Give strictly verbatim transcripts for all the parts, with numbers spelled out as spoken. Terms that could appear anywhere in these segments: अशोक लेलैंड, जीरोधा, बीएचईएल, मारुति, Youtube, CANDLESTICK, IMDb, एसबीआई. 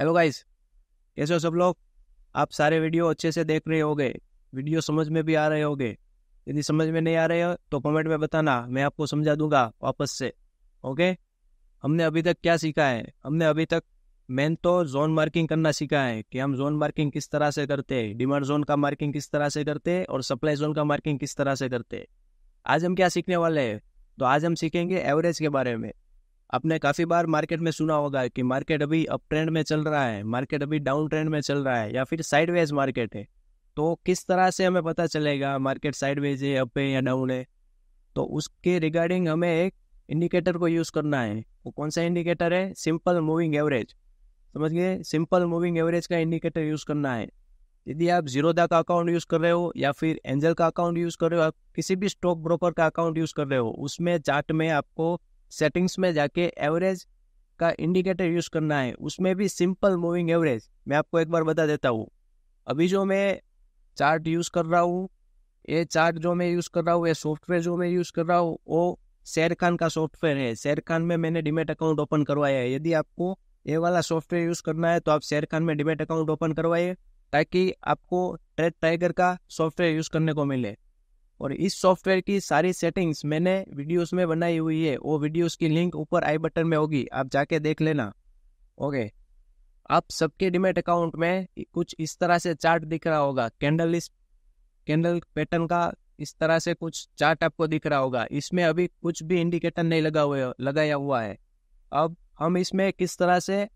Hello guys, कैसे हो सब लोग। आप सारे वीडियो अच्छे से देख रहे होंगे, वीडियो समझ में भी आ रहे होंगे। यदि समझ में नहीं आ रहे हो तो कमेंट में बताना, मैं आपको समझा दूंगा वापस से। ओके, हमने अभी तक क्या सीखा है। हमने अभी तक मेन तो जोन मार्किंग करना सीखा है कि हम जोन मार्किंग किस तरह से करते हैं, डिमांड जोन का मार्किंग किस तरह से करते हैं और सप्लाई जोन का मार्किंग किस तरह से करते हैं। आज हम क्या सीखने वाले हैं, तो आज हम सीखेंगे एवरेज के बारे में। आपने काफ़ी बार मार्केट में सुना होगा कि मार्केट अभी अप ट्रेंड में चल रहा है, मार्केट अभी डाउन ट्रेंड में चल रहा है या फिर साइडवेज मार्केट है। तो किस तरह से हमें पता चलेगा मार्केट साइडवेज है, अप है या डाउन है। तो उसके रिगार्डिंग हमें एक इंडिकेटर को यूज़ करना है। वो कौन सा इंडिकेटर है, सिंपल मूविंग एवरेज। समझिए, सिंपल मूविंग एवरेज का इंडिकेटर यूज़ करना है। यदि आप जीरोधा का अकाउंट यूज़ कर रहे हो या फिर एंजल का अकाउंट यूज़ कर रहे हो, आप किसी भी स्टॉक ब्रोकर का अकाउंट यूज़ कर रहे हो, उसमें चार्ट में आपको सेटिंग्स में जाके एवरेज का इंडिकेटर यूज़ करना है। उसमें भी सिंपल मूविंग एवरेज। मैं आपको एक बार बता देता हूँ, अभी जो मैं चार्ट यूज़ कर रहा हूँ, ये चार्ट जो मैं यूज़ कर रहा हूँ, ये सॉफ्टवेयर जो मैं यूज़ कर रहा हूँ वो शेर खान का सॉफ्टवेयर है। शेर खान में मैंने डीमेट अकाउंट ओपन करवाया है। यदि आपको ये वाला सॉफ्टवेयर यूज़ करना है तो आप शेर खान में डीमेट अकाउंट ओपन करवाइए ताकि आपको ट्रेड टाइगर का सॉफ्टवेयर यूज़ करने को मिले। और इस सॉफ्टवेयर की सारी सेटिंग्स मैंने वीडियोस में बनाई हुई है। वो वीडियोस की लिंक ऊपर आई बटन में होगी, आप जाके देख लेना। ओके, आप सबके डीमेट अकाउंट में कुछ इस तरह से चार्ट दिख रहा होगा, कैंडल इस कैंडल पैटर्न का इस तरह से कुछ चार्ट आपको दिख रहा होगा। इसमें अभी कुछ भी इंडिकेटर नहीं लगा हुआ लगाया हुआ है। अब हम इसमें किस तरह से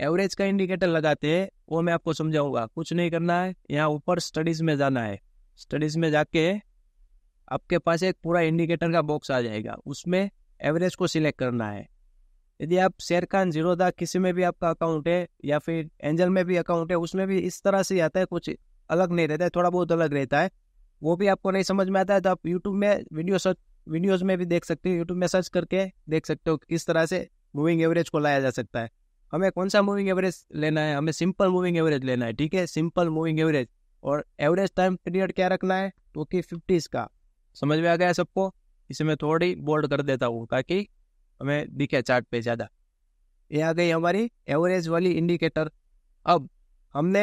एवरेज का इंडिकेटर लगाते हैं वो मैं आपको समझाऊँगा। कुछ नहीं करना है, यहाँ ऊपर स्टडीज़ में जाना है। स्टडीज़ में जाके आपके पास एक पूरा इंडिकेटर का बॉक्स आ जाएगा, उसमें एवरेज को सिलेक्ट करना है। यदि आप शेर खान, जीरोधा, किसी में भी आपका अकाउंट है या फिर एंजल में भी अकाउंट है, उसमें भी इस तरह से आता है, कुछ अलग नहीं रहता है, थोड़ा बहुत अलग रहता है। वो भी आपको नहीं समझ में आता है तो आप यूट्यूब में वीडियो सर्च वीडियोज़ में भी देख सकते हो, यूट्यूब में सर्च करके देख सकते हो किस तरह से मूविंग एवरेज को लाया जा सकता है। हमें कौन सा मूविंग एवरेज लेना है, हमें सिंपल मूविंग एवरेज लेना है। ठीक है, सिंपल मूविंग एवरेज। और एवरेज टाइम पीरियड क्या रखना है, तो कि फिफ्टीज़ का। समझ में आ गया सबको। इसे मैं थोड़ी बोल्ड कर देता हूँ ताकि हमें दिखे चार्ट पे ज़्यादा। ये आ गई हमारी एवरेज वाली इंडिकेटर। अब हमने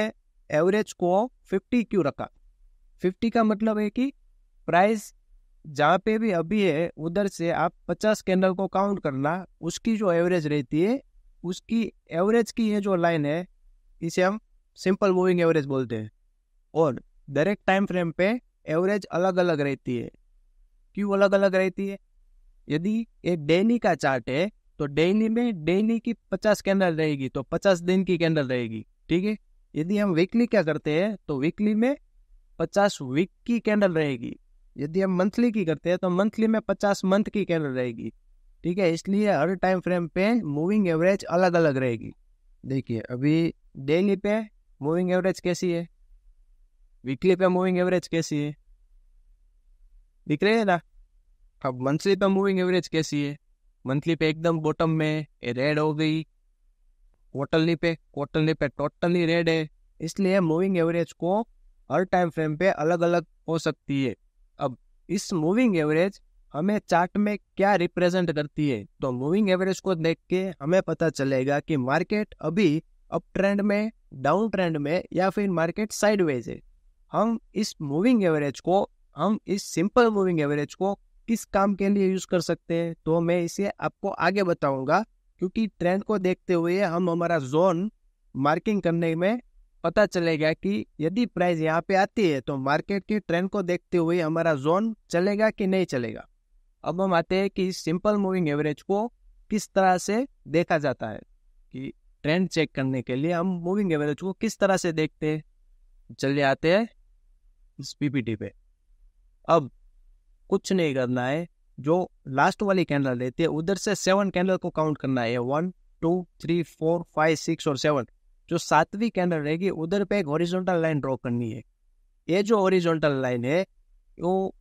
एवरेज को फिफ्टी क्यों रखा। फिफ्टी का मतलब है कि प्राइस जहाँ पे भी अभी है उधर से आप पचास कैंडल को काउंट करना, उसकी जो एवरेज रहती है, उसकी एवरेज की ये जो लाइन है इसे हम सिंपल मूविंग एवरेज बोलते हैं। और डायरेक्ट टाइम फ्रेम पे एवरेज अलग अलग रहती है। क्यों अलग अलग रहती है, यदि ये डेली का चार्ट है तो डेली में डेली की पचास कैंडल रहेगी तो पचास दिन की कैंडल रहेगी। ठीक है, यदि हम वीकली क्या करते हैं तो वीकली में पचास वीक की कैंडल रहेगी। यदि हम मंथली की करते हैं तो मंथली में पचास मंथ की कैंडल रहेगी। ठीक है, इसलिए हर टाइम फ्रेम पे मूविंग एवरेज अलग अलग रहेगी। देखिए, अभी डेली पे मूविंग एवरेज कैसी है, वीकली पे मूविंग एवरेज कैसी है, दिख रही है ना। अब मंथली पे मूविंग एवरेज कैसी है, मंथली पे एकदम बॉटम में रेड हो गई। क्वार्टरली पे क्वार्टरली पे टोटली रेड है। इसलिए मूविंग एवरेज को हर टाइम फ्रेम पे अलग अलग हो सकती है। अब इस मूविंग एवरेज हमें चार्ट में क्या रिप्रेजेंट करती है, तो मूविंग एवरेज को देख के हमें पता चलेगा कि मार्केट अभी अप ट्रेंड में, डाउन ट्रेंड में या फिर मार्केट साइडवेज है। हम इस मूविंग एवरेज को हम इस सिंपल मूविंग एवरेज को किस काम के लिए यूज़ कर सकते हैं, तो मैं इसे आपको आगे बताऊंगा। क्योंकि ट्रेंड को देखते हुए हम हमारा जोन मार्किंग करने में पता चलेगा कि यदि प्राइस यहाँ पे आती है तो मार्केट के ट्रेंड को देखते हुए हमारा जोन चलेगा कि नहीं चलेगा। अब हम आते हैं कि इस सिंपल मूविंग एवरेज को किस तरह से देखा जाता है, कि ट्रेंड चेक करने के लिए हम मूविंग एवरेज को किस तरह से देखते हैं। चलिए आते हैं इस पीपीटी पे। अब कुछ नहीं करना है, जो लास्ट वाली कैंडल रहती है उधर से सेवन कैंडल को काउंट करना है। One two three four five six और सेवन। जो सातवीं कैंडल रहेगी उधर पे एक हॉरिजॉन्टल लाइन ड्रॉ करनी है। ये जो हॉरिजॉन्टल लाइन है वो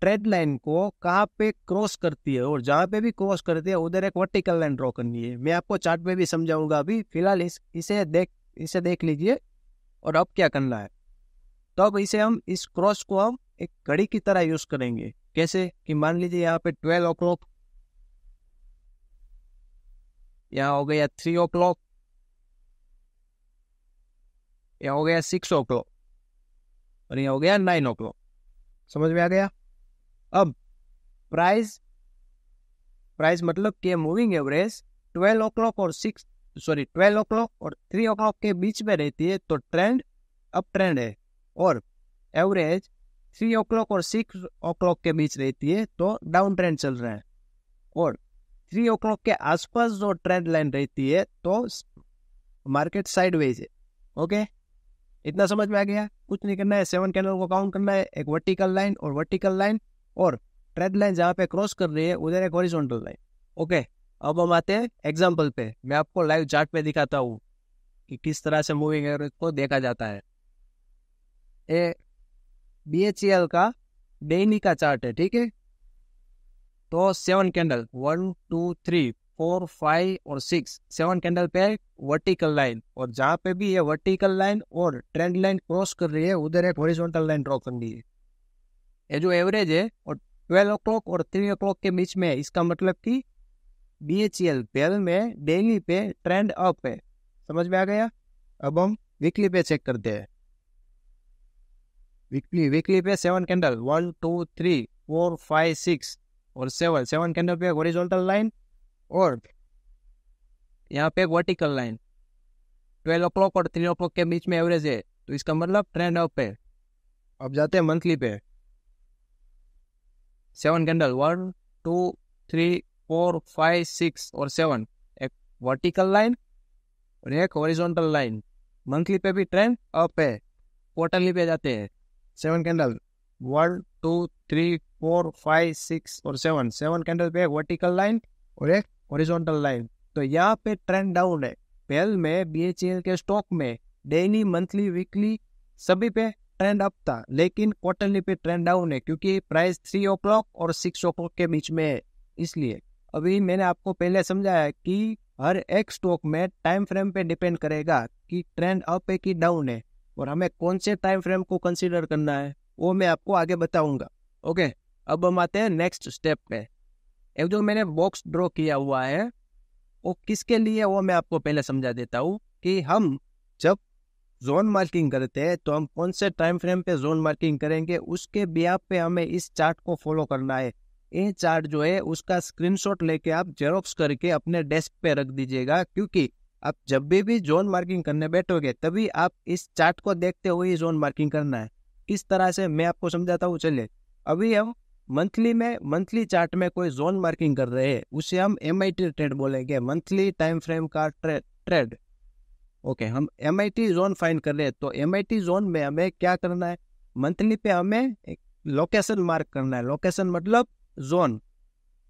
ट्रेड लाइन को कहाँ पे क्रॉस करती है, और जहाँ पे भी क्रॉस करती है उधर एक वर्टिकल लाइन ड्रॉ करनी है। मैं आपको चार्ट पे भी समझाऊंगा, अभी फिलहाल इस इसे देख इसे देख लीजिए। और अब क्या करना है, तो अब इसे हम इस क्रॉस को हम एक घड़ी की तरह यूज करेंगे। कैसे, कि मान लीजिए यहाँ पे ट्वेल्व ओ क्लॉक, यहाँ हो गया थ्री ओ क्लॉक, यहाँ हो गया सिक्स ओ क्लॉक और यहाँ हो गया नाइन ओ क्लॉक। समझ में आ गया। अब प्राइस प्राइस मतलब कि moving average twelve o'clock और six sorry twelve o'clock और थ्री ओ क्लॉक के बीच में रहती है तो ट्रेंड अप ट्रेंड है, और एवरेज थ्री ओ क्लॉक और सिक्स ओ क्लॉक के बीच रहती है तो डाउन ट्रेंड चल रहा है, और थ्री ओ क्लॉक के आसपास जो ट्रेंड लाइन रहती है तो मार्केट साइडवेज है। ओके, इतना समझ में आ गया। कुछ नहीं करना है, सेवन कैंडल को काउंट करना है, एक वर्टिकल लाइन और वर्टिकल लाइन, और ट्रेंड लाइन जहाँ पे क्रॉस कर रही है उधर एक हॉरिजॉन्टल लाइन। ओके, अब हम आते हैं एग्जाम्पल पे। मैं आपको लाइव चार्ट पे दिखाता हूँ कि किस तरह से मूविंग एवरेज को देखा जाता है। ए बीएचईएल का डेली का चार्ट है, ठीक है। तो seven candle one two three four five और सिक्स, सेवन कैंडल पे वर्टिकल लाइन, और जहाँ पे भी ये वर्टिकल लाइन और ट्रेंड लाइन क्रॉस कर रही है उधर एक हॉरिजॉन्टल लाइन ड्रॉ करनी है। ये जो एवरेज है और ट्वेल्व ओ क्लॉक और थ्री ओ क्लॉक के बीच में, इसका मतलब कि बीएचईएल पेल में डेली पे ट्रेंड अप है। समझ में आ गया। अब हम वीकली पे चेक करते हैं। वीकली वीकली पे seven candle one two three four five six और सेवन, सेवन कैंडल पे हॉरिजॉन्टल लाइन और यहाँ पे vertical line, twelve o'clock और थ्री ओ क्लॉक के बीच में एवरेज है तो इसका मतलब ट्रेंड अप है। अब जाते हैं मंथली पे। Seven candle one two three four five six और सेवन, एक वर्टिकल लाइन और एक हॉरिजॉन्टल लाइन, मंथली पे भी ट्रेंड अप है। क्वार्टरली पे जाते हैं। Seven candle one two three four five six और सेवन, सेवन कैंडल पे एक वर्टिकल लाइन और एक हॉरिजॉन्टल लाइन, तो यहाँ पे ट्रेंड डाउन है। पेल में बीएचईएल के स्टॉक में डेली मंथली वीकली सभी पे ट्रेंड अप था, लेकिन क्वार्टरली पे ट्रेंड डाउन है क्योंकि प्राइस थ्री ओ क्लॉक और सिक्स ओ क्लॉक के बीच में है। इसलिए अभी मैंने आपको पहले समझाया कि हर एक स्टॉक में टाइम फ्रेम पे डिपेंड करेगा कि ट्रेंड अप है कि डाउन है, और हमें कौन से टाइम फ्रेम को कंसीडर करना है वो मैं आपको आगे बताऊंगा। ओके, अब हम आते हैं नेक्स्ट स्टेप पे। एक जो मैंने बॉक्स ड्रॉ किया हुआ है वो किसके लिए, वो मैं आपको पहले समझा देता हूँ कि हम जब जोन मार्किंग करते हैं तो हम कौन से टाइम फ्रेम पे जोन मार्किंग करेंगे, उसके बेस पे हमें इस चार्ट को फॉलो करना है। ये चार्ट जो है उसका स्क्रीनशॉट लेके आप जेरोक्स करके अपने डेस्क पे रख दीजिएगा, क्योंकि आप जब भी भी जोन मार्किंग करने बैठोगे तभी आप इस चार्ट को देखते हुए जोन मार्किंग करना है। किस तरह से मैं आपको समझाता हूँ। चलिए, अभी हम मंथली में मंथली चार्ट में कोई जोन मार्किंग कर रहे हैं, उसे हम एम आई टी ट्रेड बोलेंगे, मंथली टाइम फ्रेम का ट्रेड। ओके, हम M I T zone find कर रहे हैं तो एम आई टी जोन में हमें क्या करना है, मंथली पे हमें एक लोकेशन मार्क करना है। लोकेशन मतलब जोन,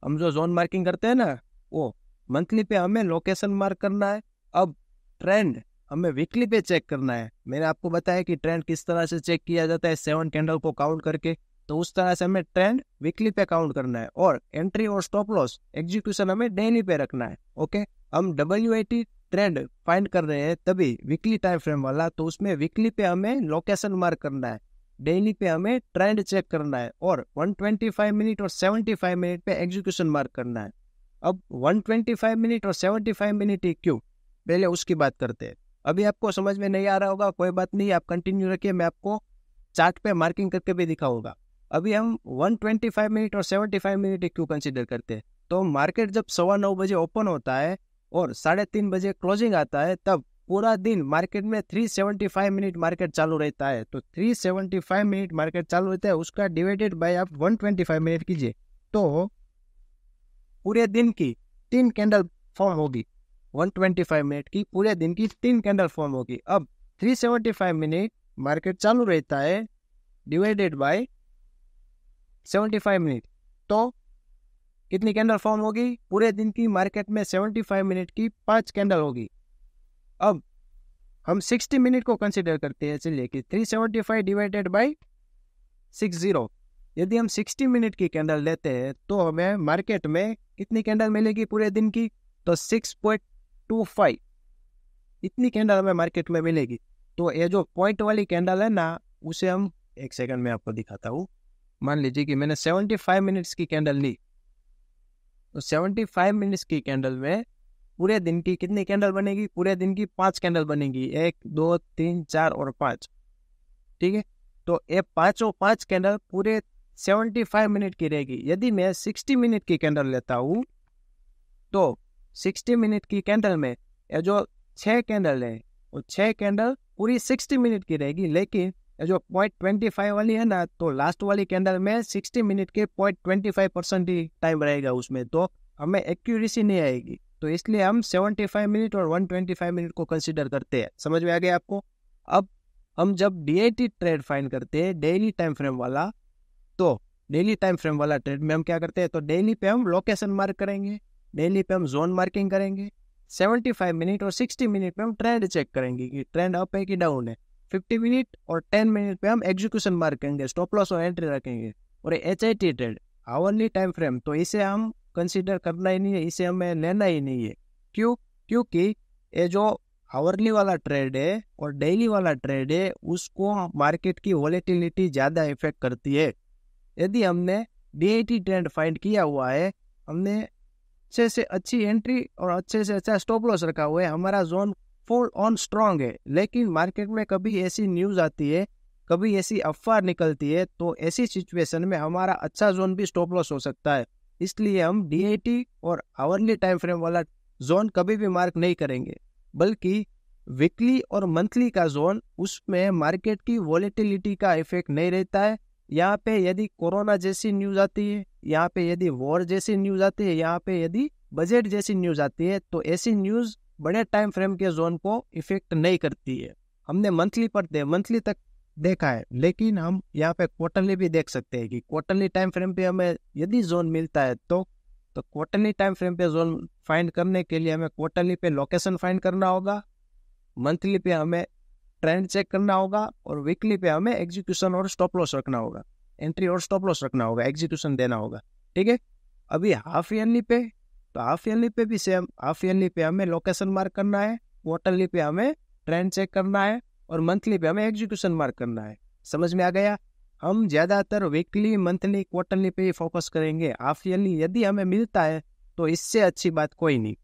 हम जो जोन मार्किंग करते हैं ना वो मंथली पे हमें लोकेशन मार्क करना है। अब ट्रेंड हमें वीकली पे चेक करना है। मैंने आपको बताया कि ट्रेंड किस तरह से चेक किया जाता है, सेवन कैंडल को काउंट करके, तो उस तरह से हमें ट्रेंड वीकली पे काउंट करना है, और एंट्री और स्टॉप लॉस एग्जीक्यूशन हमें डेली पे रखना है। ओके, हम W I T trend find कर रहे हैं तभी वीकली टाइम फ्रेम वाला, तो उसमें वीकली पे हमें लोकेशन मार्क करना है, डेली पे हमें ट्रेंड चेक करना है, और एक सौ पच्चीस मिनट और पचहत्तर मिनट पे एग्जीक्यूशन मार्क करना है। अब एक सौ पच्चीस मिनट और पचहत्तर मिनट क्यों, पहले उसकी बात करते हैं। अभी आपको समझ में नहीं आ रहा होगा, कोई बात नहीं, आप कंटिन्यू रखिए, मैं आपको चार्ट पे मार्किंग करके भी दिखाऊंगा। अभी हम एक सौ पच्चीस मिनट और पचहत्तर मिनट क्यों कंसिडर करते हैं, तो मार्केट जब सवा नौ बजे ओपन होता है और साढ़े तीन बजे क्लोजिंग आता है, तब पूरा दिन मार्केट में तीन सौ पचहत्तर मिनट मार्केट चालू रहता है। तो तीन सौ पचहत्तर मिनट मार्केट चालू रहता है, उसका डिवाइडेड बाय आप एक सौ पच्चीस मिनट कीजिए तो पूरे दिन की तीन कैंडल फॉर्म होगी। एक सौ पच्चीस मिनट की पूरे दिन की तीन कैंडल फॉर्म होगी। अब तीन सौ पचहत्तर मिनट मार्केट चालू रहता है डिवाइडेड बाय पचहत्तर मिनट, तो कितनी कैंडल फॉर्म होगी, पूरे दिन की मार्केट में पचहत्तर मिनट की पाँच कैंडल होगी। अब हम साठ मिनट को कंसीडर करते हैं, चलिए कि तीन सौ पचहत्तर डिवाइडेड बाय साठ, यदि हम साठ मिनट की कैंडल लेते हैं तो हमें मार्केट में कितनी कैंडल मिलेगी पूरे दिन की, तो छह पॉइंट दो पाँच इतनी कैंडल हमें मार्केट में मिलेगी। तो ये जो पॉइंट वाली कैंडल है ना उसे हम एक सेकंड में आपको दिखाता हूँ। मान लीजिए कि मैंने पचहत्तर मिनट्स की कैंडल ली, तो पचहत्तर मिनट्स की कैंडल में पूरे दिन की कितनी कैंडल बनेगी? पूरे दिन की पांच कैंडल बनेगी, एक दो तीन चार और पांच। ठीक है, तो ये पांचों पांच कैंडल पूरे पचहत्तर मिनट की रहेगी। यदि मैं साठ मिनट की कैंडल लेता हूँ तो साठ मिनट की कैंडल में ये जो छह कैंडल है वो छह कैंडल पूरी साठ मिनट की रहेगी, लेकिन ये जो पॉइंट ट्वेंटी फाइव वाली है ना, तो लास्ट वाली कैंडल में साठ मिनट के पॉइंट ट्वेंटी फाइव परसेंट ही टाइम रहेगा उसमें, तो हमें एक्यूरेसी नहीं आएगी। तो इसलिए हम पचहत्तर मिनट और एक सौ पच्चीस मिनट को कंसीडर करते हैं। समझ में आ गया आपको? अब हम जब डीएटी ट्रेड फाइंड करते हैं, डेली टाइम फ्रेम वाला, तो डेली टाइम फ्रेम वाला ट्रेड में हम क्या करते हैं? तो डेली पे हम लोकेशन मार्क करेंगे, डेली पे हम जोन मार्किंग करेंगे, पचहत्तर मिनट और साठ मिनट पे हम ट्रेंड चेक करेंगे कि ट्रेंड अप है कि डाउन है, पचास मिनट और दस मिनट पे हम एग्जीक्यूशन मार्क करेंगे, स्टॉप लॉस और एंट्री रखेंगे। और H I T trade hourly time frame, तो इसे हम कंसीडर करना ही नहीं है, इसे हमें लेना ही नहीं है। क्यों? क्योंकि ये जो आवरली वाला ट्रेड है और डेली वाला ट्रेड है उसको मार्केट की वॉलेटिलिटी ज़्यादा इफेक्ट करती है। यदि हमने डीएटी ट्रेंड फाइंड किया हुआ है, हमने अच्छे से अच्छी एंट्री और अच्छे से अच्छा स्टॉप लॉस रखा हुआ है, हमारा जोन फुल ऑन स्ट्रांग है, लेकिन मार्केट में कभी ऐसी न्यूज़ आती है, कभी ऐसी अफवाह निकलती है, तो ऐसी सिचुएशन में हमारा अच्छा जोन भी स्टॉप लॉस हो सकता है। इसलिए हम डीएटी और आवरली टाइम फ्रेम वाला जोन कभी भी मार्क नहीं करेंगे, बल्कि वीकली और मंथली का जोन, उसमें मार्केट की वॉलेटिलिटी का इफेक्ट नहीं रहता है। यहाँ पे यदि कोरोना जैसी न्यूज़ आती है, यहाँ पे यदि वॉर जैसी न्यूज़ आती है, यहाँ पे यदि बजट जैसी न्यूज़ आती है, तो ऐसी न्यूज़ बड़े टाइम फ्रेम के जोन को इफेक्ट नहीं करती है। हमने मंथली पर दे मंथली तक देखा है, लेकिन हम यहाँ पे क्वार्टरली भी देख सकते हैं कि क्वार्टरली टाइम फ्रेम पे हमें यदि जोन मिलता है तो तो क्वार्टरली टाइम फ्रेम पे जोन फाइंड करने के लिए हमें क्वार्टरली पे लोकेशन फाइंड करना होगा, मंथली पे हमें ट्रेंड चेक करना होगा, और वीकली पे हमें एग्जीक्यूशन और स्टॉप लॉस रखना होगा, एंट्री और स्टॉप लॉस रखना होगा, एग्जीक्यूशन देना होगा। ठीक है, अभी हाफ ईयरली पे तो हाफ ईयरली पे भी सेम, हाफ ईयरली पे हमें लोकेशन मार्क करना है, क्वार्टरली पे हमें ट्रेंड चेक करना है, और मंथली पे हमें एग्जीक्यूशन मार्क करना है। समझ में आ गया? हम ज़्यादातर वीकली, मंथली, क्वार्टरली पे ही फोकस करेंगे। हाफ ईयरली यदि हमें मिलता है तो इससे अच्छी बात कोई नहीं,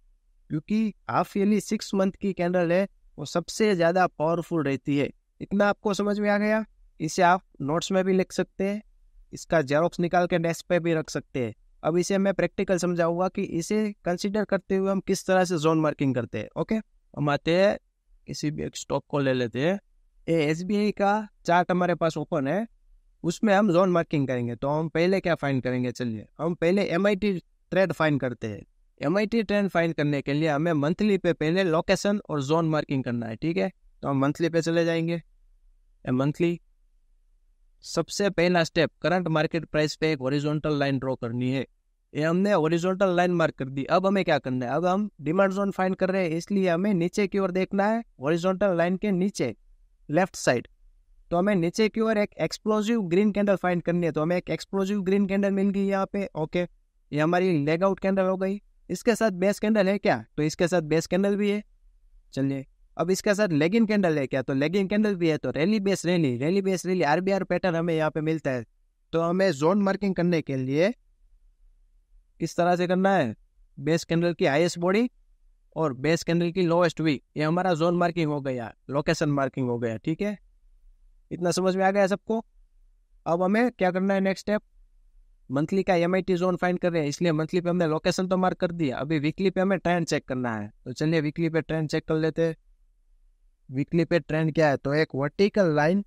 क्योंकि हाफ ईयरली सिक्स मंथ की कैंडल है, वो सबसे ज़्यादा पावरफुल रहती है। इतना आपको समझ में आ गया? इसे आप नोट्स में भी लिख सकते हैं, इसका जेरोक्स निकाल के डेस्क पे भी रख सकते हैं। अब इसे मैं प्रैक्टिकल समझाऊंगा कि इसे कंसिडर करते हुए हम किस तरह से जोन मार्किंग करते हैं। ओके, हम आते हैं, किसी भी एक स्टॉक को ले लेते हैं। ये एसबीआई का चार्ट हमारे पास ओपन है, उसमें हम जोन मार्किंग करेंगे। तो हम पहले क्या फाइंड करेंगे? चलिए हम पहले एमआईटी ट्रेंड फाइंड करते हैं। एमआईटी ट्रेंड फाइंड करने के लिए हमें मंथली पे पहले लोकेशन और जोन मार्किंग करना है। ठीक है, तो हम मंथली पे चले जाएंगे। मंथली सबसे पहला स्टेप, करंट मार्केट प्राइस पे एक हॉरिजॉन्टल लाइन ड्रॉ करनी है। ये हमने हॉरिजॉन्टल लाइन मार्क कर दी। अब हमें क्या करना है? अब हम डिमांड जोन फाइंड कर रहे हैं, इसलिए हमें नीचे की ओर देखना है, हॉरिजॉन्टल लाइन के नीचे लेफ्ट साइड। तो हमें नीचे की ओर एक एक्सप्लोजिव ग्रीन कैंडल फाइंड करनी है। तो हमें एक एक्सप्लोजिव ग्रीन कैंडल मिल गई यहाँ पे। ओके, ये हमारी लेग आउट कैंडल हो गई। इसके साथ बेस कैंडल है क्या? तो इसके साथ बेस कैंडल भी है। चलिए, अब इसके साथ लेगिंग कैंडल है क्या? तो लेगिंग कैंडल भी है। तो rally base rally, rally base rally, RBR pattern हमें यहाँ पे मिलता है। तो हमें जोन मार्किंग करने के लिए किस तरह से करना है? बेस कैंडल की हाईएस्ट बॉडी और बेस कैंडल की लोएस्ट वीक, ये हमारा जोन मार्किंग हो गया, लोकेशन मार्किंग हो गया। ठीक है, इतना समझ में आ गया सबको? अब हमें क्या करना है? नेक्स्ट स्टेप, मंथली का M I T zone find कर रहे हैं, इसलिए मंथली पे हमने लोकेशन तो मार्क कर दिया। अभी वीकली पे हमें ट्रेंड चेक करना है। तो चलिए वीकली पे ट्रेंड चेक कर लेते हैं। वीकली पे ट्रेंड क्या है? तो एक vertical line,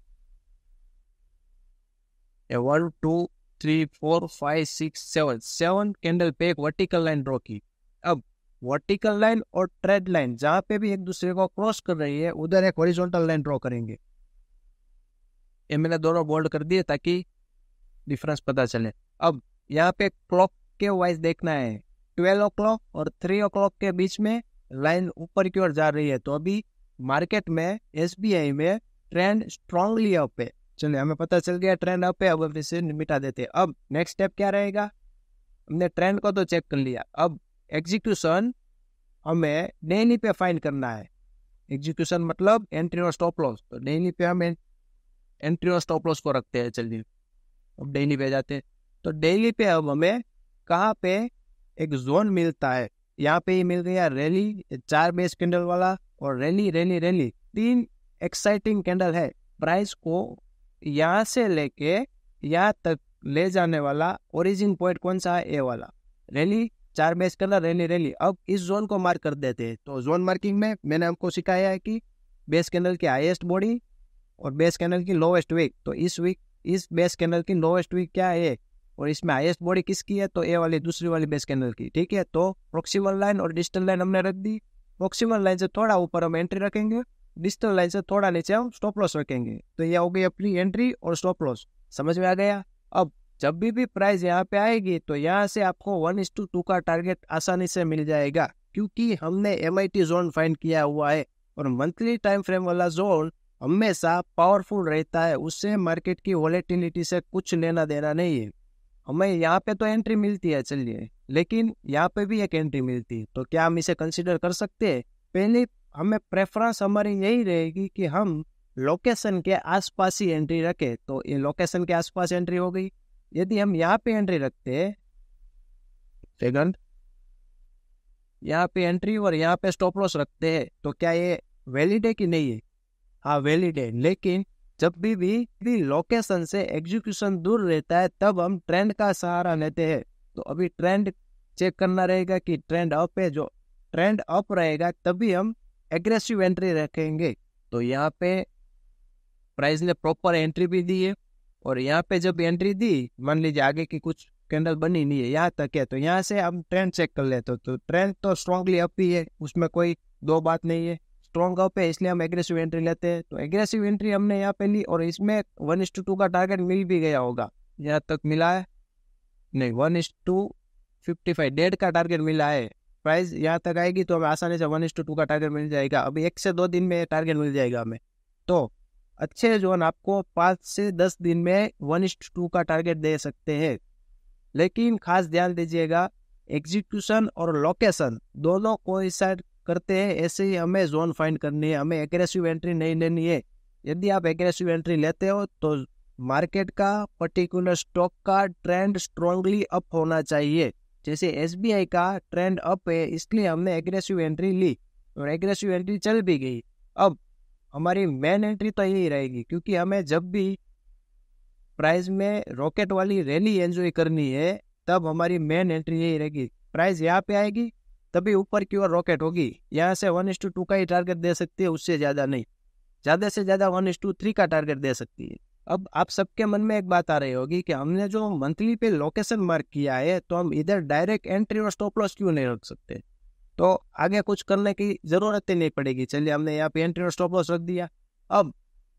one two three four five six seven, seven candle पे एक वर्टिकल लाइन ड्रॉ की। अब वर्टिकल लाइन और ट्रेंड लाइन जहाँ पे भी एक दूसरे को क्रॉस कर रही है, उधर एक हॉरिजॉन्टल लाइन ड्रॉ करेंगे। ये मैंने दोनों बोल्ड कर दिए ताकि डिफरेंस पता चले। अब यहाँ पे क्लॉक के वाइज देखना है, ट्वेल्व ओ क्लॉक और थ्री ओ क्लॉक के बीच में लाइन ऊपर की ओर जा रही है। तो अभी मार्केट में एसबीआई में ट्रेंड स्ट्रांगली अप है। चलिए, हमें पता चल गया ट्रेंड अप है। अब हम इसे मिटा देते हैं। अब नेक्स्ट स्टेप क्या रहेगा? हमने ट्रेंड को तो चेक कर लिया, अब एग्जीक्यूशन हमें डेली पे फाइंड करना है। एग्जीक्यूशन मतलब एंट्री और स्टॉप लॉस। तो डेली पे हमें एंट्री और स्टॉप लॉस को रखते हैं। चलिए, अब डेली पे जाते हैं। तो डेली पे अब हमें कहाँ पे एक जोन मिलता है, यहाँ पे मिल गया रैली, चार बेस कैंडल वाला और रैली रैली रैली तीन एक्साइटिंग कैंडल है। प्राइस को यहाँ से लेके यहाँ तक ले जाने वाला ओरिजिन पॉइंट कौन सा है, ए वाला। रैली, चार बेस कैंडल, रैली रैली। अब इस जोन को मार्क कर देते हैं। तो जोन मार्किंग में मैंने आपको सिखाया है कि बेस कैंडल की हाईएस्ट बॉडी और बेस कैंडल की लोवेस्ट वीक। तो इस वीक इस बेस कैंडल की लोवेस्ट वीक क्या है, और इसमें हाईएस्ट बॉडी किसकी है, तो ए वाली दूसरी वाली बेस कैंडल की। ठीक है, तो प्रोक्सिमल लाइन और डिस्टल लाइन हमने रख दी। प्रोक्सिमल लाइन से थोड़ा ऊपर हम एंट्री रखेंगे, डिस्टल लाइन से थोड़ा नीचे हम स्टॉप लॉस रखेंगे। तो यह हो गई अपनी एंट्री और स्टॉप लॉस। समझ में आ गया। अब जब भी भी प्राइस यहाँ पे आएगी तो यहाँ से आपको वन इस टू टू का टारगेट आसानी से मिल जाएगा, क्योंकि हमने M I T zone find किया हुआ है और मंथली टाइम फ्रेम वाला जोन हमेशा पावरफुल रहता है। उससे मार्केट की वॉलेटिलिटी से कुछ लेना देना नहीं है। हमें यहाँ पे तो एंट्री मिलती है, चलिए, लेकिन यहाँ पे भी एक एंट्री मिलती है, तो क्या हम इसे कंसीडर कर सकते हैं। पहले हमें प्रेफरेंस हमारी यही रहेगी कि हम लोकेशन के आसपास ही एंट्री रखें। तो ये लोकेशन के आसपास एंट्री हो गई। यदि हम यहाँ पे एंट्री रखते हैं, सेकंड यहाँ पे एंट्री और यहाँ पे स्टॉप लॉस रखते हैं, तो क्या ये वैलिड है कि नहीं है। हाँ, वैलिड है, लेकिन जब भी भी, भी लोकेशन से एग्जीक्यूशन दूर रहता है तब हम ट्रेंड का सहारा लेते हैं। तो अभी ट्रेंड चेक करना रहेगा कि ट्रेंड अप है। जो ट्रेंड अप रहेगा तभी हम एग्रेसिव एंट्री रखेंगे। तो यहाँ पे प्राइस ने प्रॉपर एंट्री भी दी है, और यहाँ पे जब एंट्री दी, मान लीजिए आगे की कुछ कैंडल बनी नहीं है, यहाँ तक है, तो यहाँ से हम ट्रेंड चेक कर लेते हो। तो ट्रेंड तो स्ट्रांगली अप ही है, उसमें कोई दो बात नहीं है, स्ट्रॉन्ग अप है, इसलिए हम एग्रेसिव एंट्री लेते हैं। तो एग्रेसिव एंट्री हमने यहाँ पे ली, और इसमें वन इस टू टू का टारगेट मिल भी गया होगा। यहाँ तक मिला है, नहीं, one is to fifty five डेढ़ का टारगेट मिला है। प्राइस यहाँ तक आएगी तो हमें आसानी से वन इस टू टू का टारगेट मिल जाएगा। अभी एक से दो दिन में टारगेट मिल जाएगा हमें। तो अच्छे जोन आपको पाँच से दस दिन में वन इस टू का टारगेट दे सकते हैं, लेकिन खास ध्यान दीजिएगा, एग्जीक्यूशन और लोकेशन दोनों को इस साइड करते हैं, ऐसे ही हमें जोन फाइंड करनी है। हमें एग्रेसिव एंट्री नहीं लेनी है। यदि आप एग्रेसिव एंट्री लेते हो तो मार्केट का, पर्टिकुलर स्टॉक का ट्रेंड स्ट्रांगली अप होना चाहिए। जैसे एस बी आई का ट्रेंड अप है, इसलिए हमने एग्रेसिव एंट्री ली और एग्रेसिव एंट्री चल भी गई। अब हमारी मेन एंट्री तो यही रहेगी, क्योंकि हमें जब भी प्राइस में रॉकेट वाली रैली एंजॉय करनी है तब हमारी मेन एंट्री यही रहेगी। प्राइस यहाँ पे आएगी तभी ऊपर की ओर रॉकेट होगी। यहाँ से वन इस टू टू का ही टारगेट दे सकती है, उससे ज़्यादा नहीं। ज़्यादा से ज़्यादा वन इस टू थ्री का टारगेट दे सकती है। अब आप सबके मन में एक बात आ रही होगी कि हमने जो मंथली पे लोकेशन मार्क किया है, तो हम इधर डायरेक्ट एंट्री और स्टॉप लॉस क्यों नहीं रख सकते, तो आगे कुछ करने की ज़रूरत ही नहीं पड़ेगी। चलिए, हमने यहाँ पे एंट्री और स्टॉप लॉस रख दिया। अब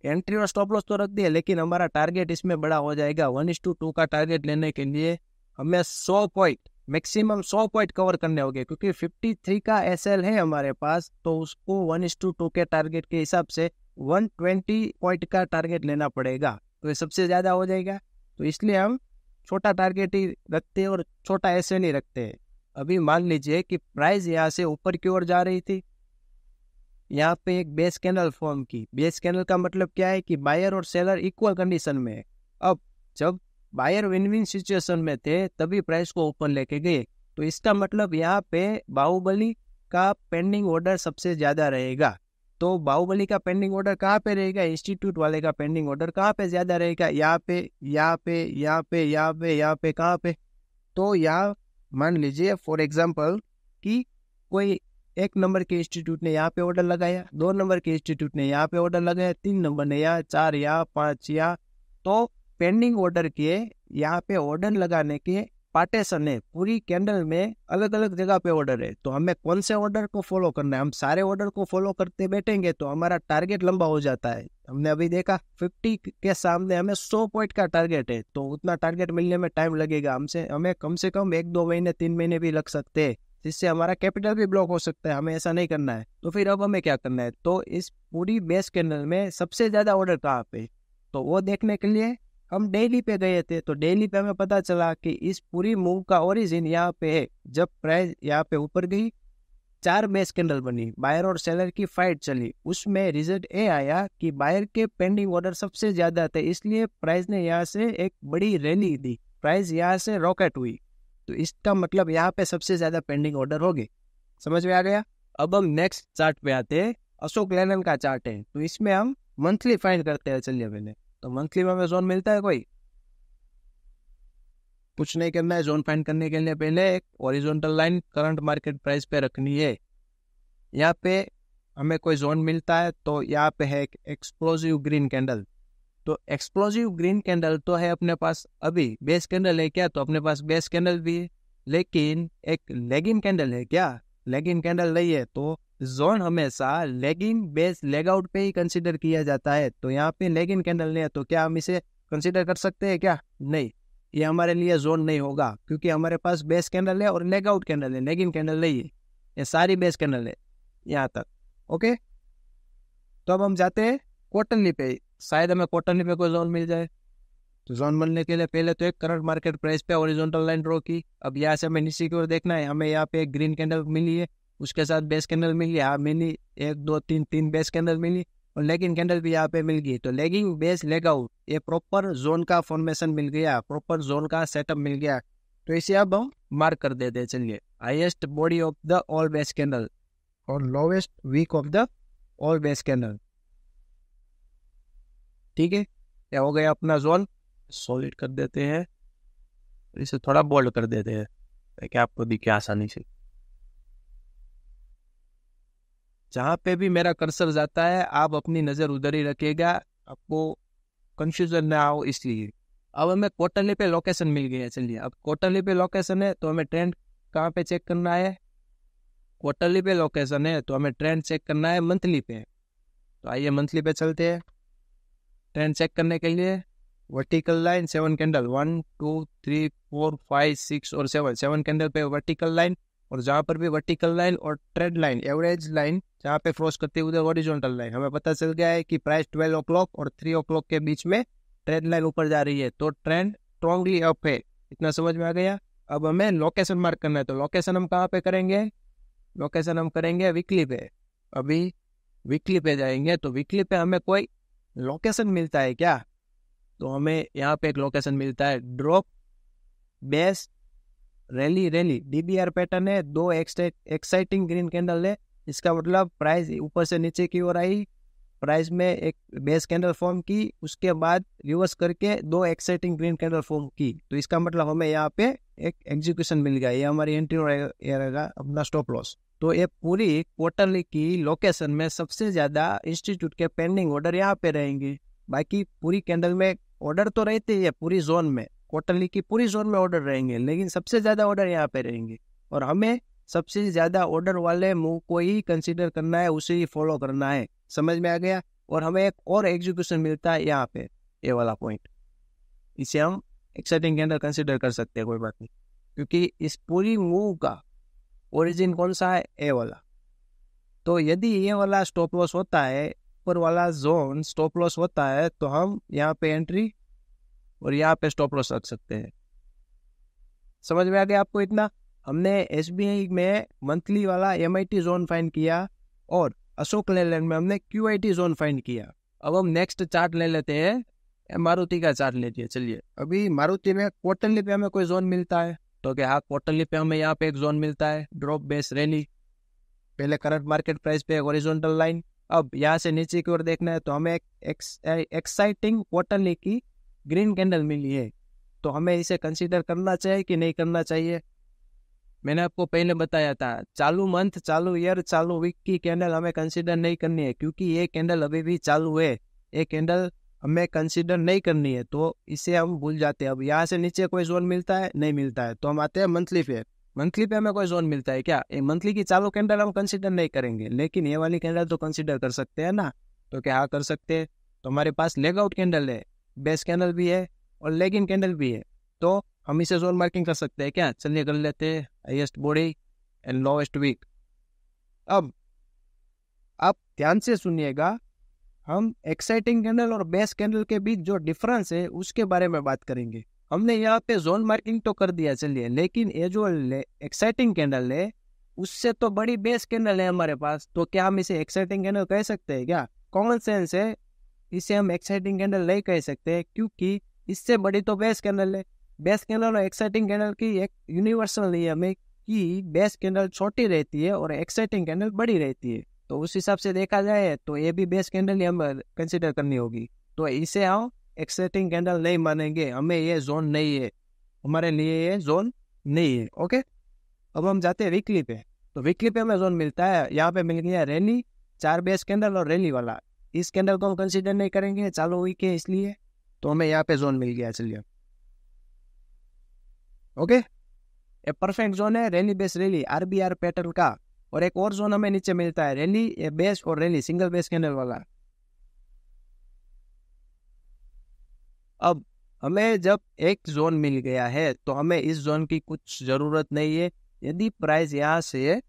एंट्री और स्टॉप लॉस तो रख दिया, लेकिन हमारा टारगेट इसमें बड़ा हो जाएगा। वन इस टू टू का टारगेट लेने के लिए हमें सौ पॉइंट मैक्सिमम सौ पॉइंट कवर करने होंगे, क्योंकि फिफ्टी थ्री का एस एल है हमारे पास। तो उसको वन इस टू टू के टारगेट के हिसाब से वन ट्वेंटी पॉइंट का टारगेट लेना पड़ेगा। तो ये सबसे ज़्यादा हो जाएगा, तो इसलिए हम छोटा टारगेट ही रखते हैं और छोटा एस एल ही रखते हैं। अभी मान लीजिए कि प्राइस यहाँ से ऊपर की ओर जा रही थी, यहाँ पे एक बेस कैंडल फॉर्म की। बेस कैंडल का मतलब क्या है कि बायर और सेलर इक्वल कंडीशन में है। अब जब बायर विन विन सिचुएशन में थे तभी प्राइस को ऊपर लेके गए, तो इसका मतलब यहाँ पे बाहुबली का पेंडिंग ऑर्डर सबसे ज़्यादा रहेगा। तो बाहुबली का पेंडिंग ऑर्डर कहाँ पे रहेगा, इंस्टीट्यूट वाले का पेंडिंग ऑर्डर कहाँ पे ज़्यादा रहेगा, यहाँ पे यहाँ पे यहाँ पे यहाँ पे यहाँ पे कहाँ पे। तो यहाँ मान लीजिए फॉर एग्जाम्पल कि कोई एक नंबर के इंस्टीट्यूट ने यहाँ पे ऑर्डर लगाया, दो नंबर के इंस्टीट्यूट ने यहाँ पे ऑर्डर लगाया, तीन नंबर ने यहाँ, चार यहाँ, पाँच यहाँ। तो पेंडिंग ऑर्डर के यहाँ पे ऑर्डर लगाने के पार्टीशन है, पूरी कैंडल में अलग अलग जगह पे ऑर्डर है। तो हमें कौन से ऑर्डर को फॉलो करना है। हम सारे ऑर्डर को फॉलो करते बैठेंगे तो हमारा टारगेट लंबा हो जाता है। हमने अभी देखा फिफ्टी के सामने हमें सौ पॉइंट का टारगेट है, तो उतना टारगेट मिलने में टाइम लगेगा। हमसे हमें कम से कम एक दो महीने तीन महीने भी लग सकते हैं, जिससे हमारा कैपिटल भी ब्लॉक हो सकता है। हमें ऐसा नहीं करना है। तो फिर अब हमें क्या करना है, तो इस पूरी बेस कैंडल में सबसे ज़्यादा ऑर्डर कहाँ पे, तो वो देखने के लिए हम डेली पे गए थे। तो डेली पे हमें पता चला कि इस पूरी मूव का ओरिजिन यहाँ पे है। जब प्राइस यहाँ पे ऊपर गई, चार बेस कैंडल बनी, बायर और सेलर की फाइट चली, उसमें रिजल्ट ये आया कि बायर के पेंडिंग ऑर्डर सबसे ज़्यादा थे, इसलिए प्राइस ने यहाँ से एक बड़ी रैली दी। प्राइस यहाँ से रॉकेट हुई, तो इसका मतलब यहाँ पे सबसे ज़्यादा पेंडिंग ऑर्डर हो गए। समझ में आ गया। अब हम नेक्स्ट चार्ट पे आते हैं, अशोक लेनन का चार्ट है, तो इसमें हम मंथली फाइंड करते हैं। चलिए पहले तो मंथली में हमें जोन मिलता है, कोई कुछ नहीं करना है। जोन फाइंड करने के लिए पहले एक horizontal line current market price पे रखनी है। यहाँ पे हमें कोई जोन मिलता है, तो यहाँ पे है एक एक्सप्लोजिव ग्रीन कैंडल। तो एक्सप्लोजिव ग्रीन कैंडल तो है अपने पास, अभी बेस कैंडल है क्या, तो अपने पास बेस कैंडल भी है, लेकिन एक लेगिंग कैंडल है क्या, लेगिंग कैंडल नहीं है। तो जोन हमेशा लेगिंग बेस लेग आउट पे ही कंसिडर किया जाता है। तो यहाँ पे लेगिंग कैंडल नहीं है, तो क्या हम इसे कंसिडर कर सकते हैं क्या, नहीं, ये हमारे लिए जोन नहीं होगा, क्योंकि हमारे पास बेस कैंडल है और लेग आउट कैंडल है, लेगिंग कैंडल नहीं है, ये सारी बेस कैंडल है यहाँ तक। ओके, तो अब हम जाते हैं क्वार्टरली पे, शायद हमें क्वार्टरली पे कोई जोन मिल जाए। तो जोन बनने के लिए पहले तो एक करंट मार्केट प्राइस पे हॉरिजॉन्टल लाइन ड्रॉ की। अब यहाँ से हमें नीचे की ओर देखना है, हमें यहाँ पे एक ग्रीन कैंडल मिली है, उसके साथ बेस कैंडल मिली है, हाँ मिली, एक दो तीन तीन बेस कैंडल मिली और लेगिंग कैंडल भी यहाँ पे मिल गई। तो लेगिंग बेस लेग आउट, ये प्रॉपर जोन का फॉर्मेशन मिल गया, प्रॉपर जोन का सेटअप मिल गया। तो इसे अब हम मार्क कर देते हैं। चलिए, highest body of the all base candle और lowest wick of the all base candle. ठीक है, क्या हो गया अपना जोन, सॉलिड कर देते हैं, इसे थोड़ा बोल्ड कर देते हैं ताकि आपको दिखे आसानी से। जहाँ पे भी मेरा कर्सर जाता है आप अपनी नज़र उधर ही रखिएगा, आपको कंफ्यूजन ना हो इसलिए। अब हमें क्वार्टरली पे लोकेशन मिल गई है। चलिए, अब क्वार्टरली पे लोकेशन है तो हमें ट्रेंड कहाँ पे चेक करना है, क्वार्टरली पे लोकेशन है तो हमें ट्रेंड चेक करना है मंथली पे। तो आइए मंथली पे चलते हैं। ट्रेंड चेक करने के लिए vertical line, seven candle, one two three four five six और सेवन, सेवन कैंडल पे वर्टिकल लाइन, और जहाँ पर भी वर्टिकल लाइन और ट्रेंड लाइन एवरेज लाइन जहाँ पे क्रॉस करते हुए हॉरिजॉन्टल लाइन, हमें पता चल गया है कि प्राइस ट्वेल्व ओ क्लॉक और थ्री ओ क्लॉक के बीच में ट्रेंड लाइन ऊपर जा रही है, तो ट्रेंड स्ट्रांगली अप है। इतना समझ में आ गया। अब हमें लोकेशन मार्क करना है, तो लोकेशन हम कहाँ पे करेंगे, लोकेशन हम करेंगे वीकली पे। अभी वीकली पे जाएंगे तो वीकली पे हमें कोई लोकेशन मिलता है क्या, तो हमें यहाँ पे एक लोकेशन मिलता है, drop base rally rally DBR pattern है, दो एक्साइटिंग ग्रीन कैंडल है। इसका मतलब प्राइस ऊपर से नीचे की ओर आई, प्राइस में एक बेस कैंडल फॉर्म की, उसके बाद रिवर्स करके दो एक्साइटिंग ग्रीन कैंडल फॉर्म की। तो इसका मतलब हमें यहाँ पे एक एग्जीक्यूशन मिल गया, ये हमारी एंट्री रहेगा, अपना स्टॉप लॉस। तो ये पूरी क्वार्टरली की लोकेशन में सबसे ज्यादा इंस्टीट्यूट के पेंडिंग ऑर्डर यहाँ पे रहेंगे, बाकी पूरी कैंडल में ऑर्डर तो रहते ही है, पूरी जोन में, क्वार्टरली की पूरी जोन में ऑर्डर रहेंगे, लेकिन सबसे ज्यादा ऑर्डर यहाँ पे रहेंगे। और हमें सबसे ज्यादा ऑर्डर वाले मूव को ही कंसीडर करना है, उसे ही फॉलो करना है। समझ में आ गया। और हमें एक और एग्जीक्यूशन मिलता है यहाँ पे, ये वाला पॉइंट, इसे हम एक्साइटिंग कैंडल कंसीडर कर सकते हैं, कोई बात नहीं, क्योंकि इस पूरी मूव का ओरिजिन कौन सा है, ए वाला। तो यदि ये वाला स्टॉप लॉस होता है, ऊपर वाला जोन स्टॉप लॉस होता है, तो हम यहाँ पे एंट्री और यहाँ पे स्टॉप लॉस रख सकते हैं। समझ में आ गया आपको इतना। हमने एसबीआई में मंथली वाला एमआईटी जोन फाइंड किया और अशोक लेलैंड में हमने क्यूआईटी जोन फाइंड किया। अब हम नेक्स्ट चार्ट ले लेते हैं, मारुति का चार्ट लेते हैं। चलिए, अभी मारुति में क्वार्टरली पे हमें कोई जोन मिलता है, तो क्या हाँ क्वार्टरली पे हमें यहाँ पे एक जोन मिलता है, ड्रॉप बेस रैली, पहले करंट मार्केट प्राइस पे हॉरिजॉन्टल लाइन। अब यहाँ से नीचे की ओर देखना है, तो हमें एक एक्साइटिंग क्वार्टरली की ग्रीन कैंडल मिली है, तो हमें इसे कंसीडर करना चाहिए कि नहीं करना चाहिए। मैंने आपको पहले बताया था, चालू मंथ, चालू ईयर, चालू वीक की कैंडल हमें कंसीडर नहीं करनी है, क्योंकि ये कैंडल अभी भी चालू है, ये कैंडल हमें कंसीडर नहीं करनी है, तो इसे हम भूल जाते हैं। अब यहाँ से नीचे कोई जोन मिलता है, नहीं मिलता है, तो हम आते हैं मंथली पे। मंथली पे हमें कोई जोन मिलता है क्या, ये मंथली की चालू कैंडल हम कंसीडर नहीं करेंगे, लेकिन ये वाली कैंडल तो कंसीडर कर सकते हैं ना, तो क्या हाँ कर सकते हैं। तो हमारे पास लेग आउट कैंडल है, बेस कैंडल भी है और लेग इन कैंडल भी है, तो हम इसे जोन मार्किंग कर सकते हैं क्या, चलिए कर लेते हैं, highest body and lowest wick. अब आप ध्यान से सुनिएगा, हम एक्साइटिंग कैंडल और बेस कैंडल के बीच जो डिफरेंस है उसके बारे में बात करेंगे। हमने यहाँ पे जोन मार्किंग तो कर दिया चलिए, लेकिन ये जो एक्साइटिंग कैंडल है उससे तो बड़ी बेस कैंडल है हमारे पास, तो क्या हम इसे एक्साइटिंग कैंडल कह सकते हैं क्या, कॉमन सेंस है, इसे हम एक्साइटिंग कैंडल नहीं कह सकते, क्योंकि इससे बड़ी तो बेस कैंडल है। बेस कैंडल और एक्साइटिंग कैंडल की एक यूनिवर्सल नहीं है, हमें कि बेस कैंडल छोटी रहती है और एक्साइटिंग कैंडल बड़ी रहती है, तो उस हिसाब से देखा जाए तो ये भी बेस कैंडल हमें कंसिडर करनी होगी। तो इसे हम एक्साइटिंग कैंडल नहीं मानेंगे, हमें ये जोन नहीं है, हमारे लिए ये जोन नहीं है। ओके, अब हम जाते हैं वीकली पे। तो वीकली पे हमें जोन मिलता है, यहाँ पे मिल गया रैली, चार बेस कैंडल और रैली वाला, इस कैंडल को हम कंसिडर नहीं करेंगे, चालू वीक है इसलिए, तो हमें यहाँ पे जोन मिल गया। चलिए ओके, ये परफेक्ट जोन है rally base rally RBR pattern का। और एक और जोन हमें नीचे मिलता है रैली ये बेस और रैली सिंगल बेस कैंडल वाला। अब हमें जब एक जोन मिल गया है तो हमें इस जोन की कुछ जरूरत नहीं है। यदि प्राइस यहाँ से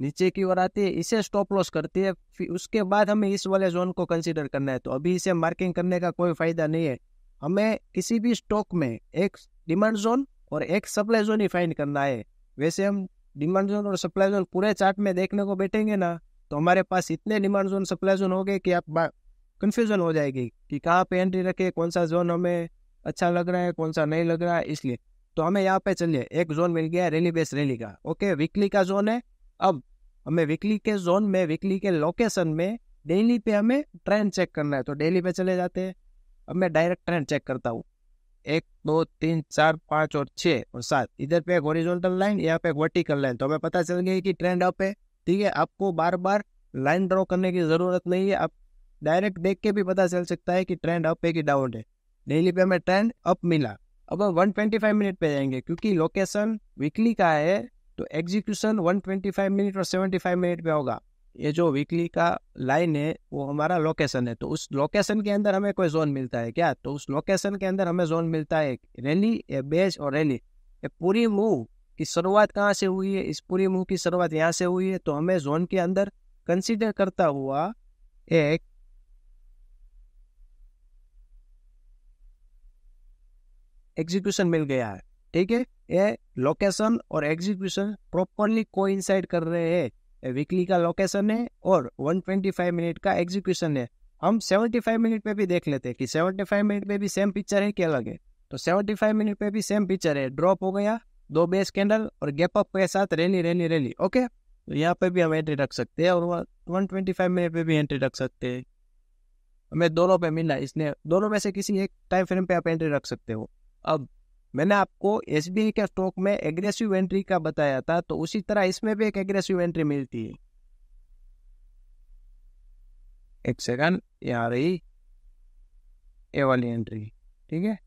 नीचे की ओर आती है, इसे स्टॉप लॉस करती है, फिर उसके बाद हमें इस वाले जोन को कंसीडर करना है। तो अभी इसे मार्किंग करने का कोई फायदा नहीं है। हमें किसी भी स्टॉक में एक डिमांड जोन और एक सप्लाई जोन ही फाइंड करना है। वैसे हम डिमांड जोन और सप्लाई जोन पूरे चार्ट में देखने को बैठेंगे ना, तो हमारे पास इतने डिमांड जोन सप्लाई जोन हो गए कि आप कन्फ्यूजन हो जाएगी कि कहाँ पे एंट्री रखे, कौन सा जोन हमें अच्छा लग रहा है, कौन सा नहीं लग रहा है। इसलिए तो हमें यहाँ पे चलिए एक जोन मिल गया है रैली बेस रैली का। ओके, वीकली का जोन है। अब हमें वीकली के जोन में, वीकली के लोकेशन में डेली पे हमें ट्रेंड चेक करना है। तो डेली पे चले जाते हैं। अब मैं डायरेक्ट ट्रेंड चेक करता हूँ, एक दो तीन चार पाँच और छः और सात, इधर पे एक हॉरिजॉन्टल लाइन, यहाँ पे एक वर्टिकल लाइन। तो हमें पता चल गया कि ट्रेंड अप है। ठीक है, आपको बार बार लाइन ड्रॉ करने की ज़रूरत नहीं है, आप डायरेक्ट देख के भी पता चल सकता है कि ट्रेंड अप है कि डाउन है। डेली पे हमें ट्रेंड अप मिला। अब हम एक सौ पच्चीस मिनट पे जाएंगे, क्योंकि लोकेशन वीकली का है तो एग्जीक्यूशन एक सौ पच्चीस मिनट और पचहत्तर मिनट पे होगा। ये जो वीकली का लाइन है वो हमारा लोकेशन है। तो उस लोकेशन के अंदर हमें कोई जोन मिलता है क्या? तो उस लोकेशन के अंदर हमें जोन मिलता है रैली बेस और रैली। ये पूरी मूव की शुरुआत कहाँ से हुई है? इस पूरी मूव की शुरुआत यहाँ से हुई है। तो हमें जोन के अंदर कंसिडर करता हुआ एक एग्जीक्यूशन मिल गया है। ठीक है, ये लोकेशन और एग्जीक्यूशन प्रॉपरली कोइंसाइड कर रहे हैं। वीकली का लोकेशन है और एक सौ पच्चीस मिनट का एग्जीक्यूशन है। हम पचहत्तर मिनट पे भी देख लेते हैं कि पचहत्तर मिनट पे भी सेम पिक्चर है क्या लगे। तो पचहत्तर मिनट पे भी सेम पिक्चर है, ड्रॉप हो गया, दो बेस कैंडल और गैप अप के साथ रैली रैली रैली। ओके, तो यहाँ पे भी हम एंट्री रख सकते हैं और एक सौ पच्चीस मिनट पे भी एंट्री रख सकते हैं। हमें दोनों पे मिला, इसने दोनों में से किसी एक टाइम फ्रेम पे आप एंट्री रख सकते हो। अब मैंने आपको एसबीआई के स्टॉक में एग्रेसिव एंट्री का बताया था, तो उसी तरह इसमें भी एक एग्रेसिव एंट्री मिलती है। एक सेकंड, यहाँ रही ए वाली एंट्री। ठीक है,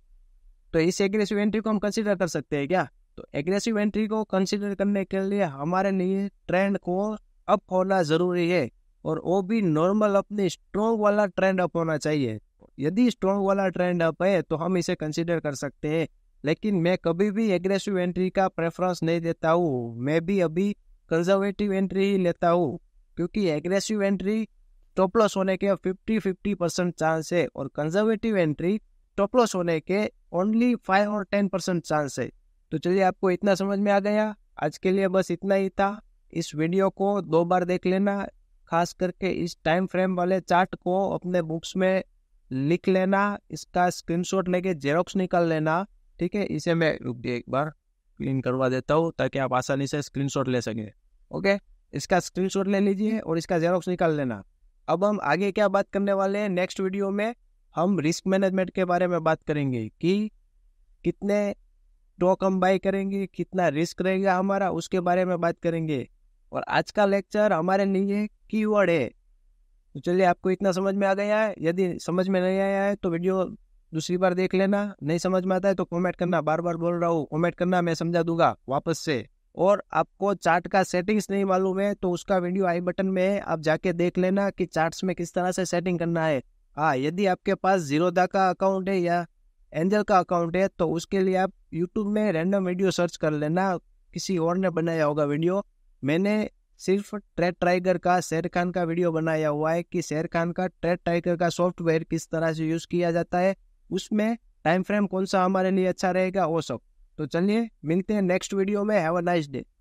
तो इस एग्रेसिव एंट्री को हम कंसीडर कर सकते हैं क्या? तो एग्रेसिव एंट्री को कंसीडर करने के लिए हमारे लिए ट्रेंड को अप होना जरूरी है, और वो भी नॉर्मल अपने स्ट्रॉन्ग वाला ट्रेंड अप होना चाहिए। यदि स्ट्रॉन्ग वाला ट्रेंड अप है तो हम इसे कंसीडर कर सकते हैं, लेकिन मैं कभी भी एग्रेसिव एंट्री का प्रेफरेंस नहीं देता हूँ। मैं भी अभी कंजर्वेटिव एंट्री ही लेता हूँ, क्योंकि एग्रेसिव एंट्री स्टॉप लॉस होने के पचास पचास परसेंट चांस है और कंजर्वेटिव एंट्री स्टॉप लॉस होने के ओनली फाइव और टेन परसेंट चांस है। तो चलिए, आपको इतना समझ में आ गया। आज के लिए बस इतना ही था। इस वीडियो को दो बार देख लेना, खास करके इस टाइम फ्रेम वाले चार्ट को अपने बुक्स में लिख लेना, इसका स्क्रीनशॉट लेके जेरोक्स निकाल लेना। ठीक है, इसे मैं रुक एक बार क्लीन करवा देता हूँ ताकि आप आसानी से स्क्रीनशॉट ले सकें। ओके, इसका स्क्रीनशॉट ले लीजिए और इसका जेरोक्स निकाल लेना। अब हम आगे क्या बात करने वाले हैं? नेक्स्ट वीडियो में हम रिस्क मैनेजमेंट के बारे में बात करेंगे कि कितने स्टॉक हम बाई करेंगे, कितना रिस्क रहेगा हमारा, उसके बारे में बात करेंगे। और आज का लेक्चर हमारे लिए कीवर्ड है। तो चलिए, आपको इतना समझ में आ गया है। यदि समझ में नहीं आया है तो वीडियो दूसरी बार देख लेना। नहीं समझ में आता है तो कमेंट करना, बार बार बोल रहा हूँ, कमेंट करना, मैं समझा दूंगा वापस से। और आपको चार्ट का सेटिंग्स नहीं मालूम है तो उसका वीडियो आई बटन में है, आप जाके देख लेना कि चार्ट्स में किस तरह से सेटिंग करना है। हाँ, यदि आपके पास जीरोधा का अकाउंट है या एंजल का अकाउंट है तो उसके लिए आप यूट्यूब में रैंडम वीडियो सर्च कर लेना, किसी और ने बनाया होगा वीडियो। मैंने सिर्फ ट्रेड टाइगर का, शेर खान का वीडियो बनाया हुआ है कि शेर खान का ट्रेड टाइगर का सॉफ्टवेयर किस तरह से यूज़ किया जाता है, उसमें टाइम फ्रेम कौन सा हमारे लिए अच्छा रहेगा, वो सब। तो चलिए, मिलते हैं नेक्स्ट वीडियो में। Have a nice day.